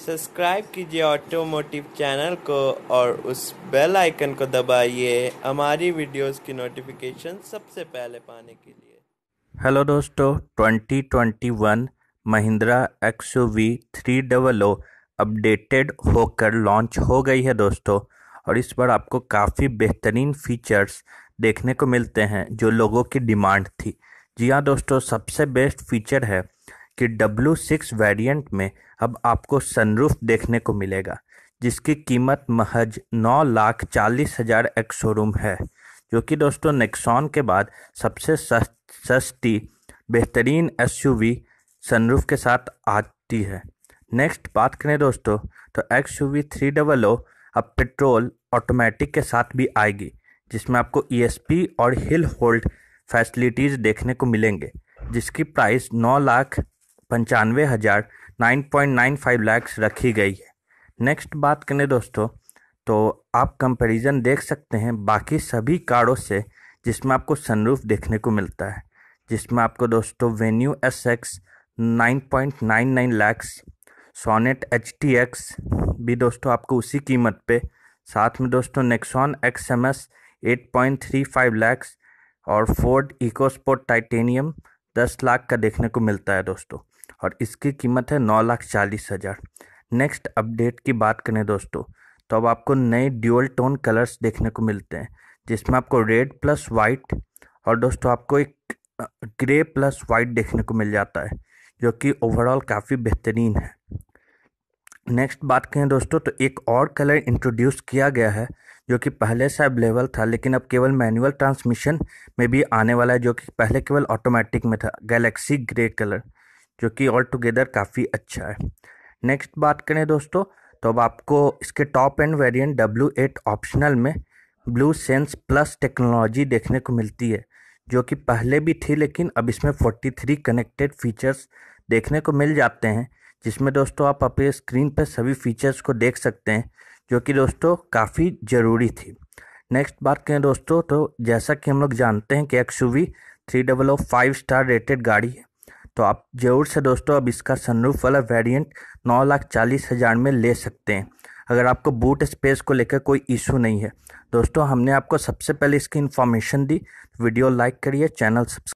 Subscribe कीजिए automotive channel को और उस बेल आइकन को दबाइए हमारी वीडियोस की नोटिफिकेशन सबसे पहले पाने के लिए। हेलो दोस्तों, 2021 महिंद्रा XUV300 अपडेटेड होकर लॉन्च हो गई है दोस्तों, और इस बार आपको काफ़ी बेहतरीन फीचर्स देखने को मिलते हैं जो लोगों की डिमांड थी। जी हाँ दोस्तों, सबसे बेस्ट फीचर है कि W6 वेरिएंट में अब आपको सनरूफ देखने को मिलेगा, जिसकी कीमत महज 9,40,000 शोरूम है, जो कि दोस्तों नेक्सॉन के बाद सबसे सस्ती बेहतरीन SUV सनरूफ के साथ आती है। नेक्स्ट बात करें दोस्तों तो XUV300 अब पेट्रोल ऑटोमेटिक के साथ भी आएगी, जिसमें आपको ESP और हिल होल्ड फैसिलिटीज़ देखने को मिलेंगे, जिसकी प्राइस 9,95,000 9.95 लाख रखी गई है। नेक्स्ट बात करें दोस्तों तो आप कंपैरिजन देख सकते हैं बाकी सभी कारों से, जिसमें आपको सनरूफ देखने को मिलता है, जिसमें आपको दोस्तों Venue SX 9.99 lakh, Sonet HTX भी दोस्तों आपको उसी कीमत पे, साथ में दोस्तों नेक्सॉन XMS 8.35 लाख और फोर्ड EcoSport टाइटेनियम 10 लाख का देखने को मिलता है दोस्तों, और इसकी कीमत है 9,40,000। नेक्स्ट अपडेट की बात करें दोस्तों तो अब आपको नए ड्यूअल टोन कलर्स देखने को मिलते हैं, जिसमें आपको रेड प्लस वाइट और दोस्तों आपको एक ग्रे प्लस वाइट देखने को मिल जाता है, जो कि ओवरऑल काफ़ी बेहतरीन है। नेक्स्ट बात करें दोस्तों तो एक और कलर इंट्रोड्यूस किया गया है, जो कि पहले से अवेलेबल था लेकिन अब केवल मैनुअल ट्रांसमिशन में भी आने वाला है, जो कि पहले केवल ऑटोमेटिक में था, गैलेक्सी ग्रे कलर, जो कि ऑल टुगेदर काफ़ी अच्छा है। नेक्स्ट बात करें दोस्तों तो अब आपको इसके top end variant W8 optional में ब्लू सेंस प्लस टेक्नोलॉजी देखने को मिलती है, जो कि पहले भी थी लेकिन अब इसमें 43 कनेक्टेड फीचर्स देखने को मिल जाते हैं, जिसमें दोस्तों आप अपने स्क्रीन पर सभी फीचर्स को देख सकते हैं, जो कि दोस्तों काफ़ी ज़रूरी थी। नेक्स्ट बात करें दोस्तों तो जैसा कि हम लोग जानते हैं कि XUV300 5 स्टार रेटेड गाड़ी है, तो आप ज़रूर से दोस्तों अब इसका सनरूफ वाला वेरिएंट 9,40,000 में ले सकते हैं, अगर आपको बूट स्पेस को लेकर कोई इशू नहीं है। दोस्तों हमने आपको सबसे पहले इसकी इन्फॉर्मेशन दी। वीडियो लाइक करिए, चैनल सब्सक्राइब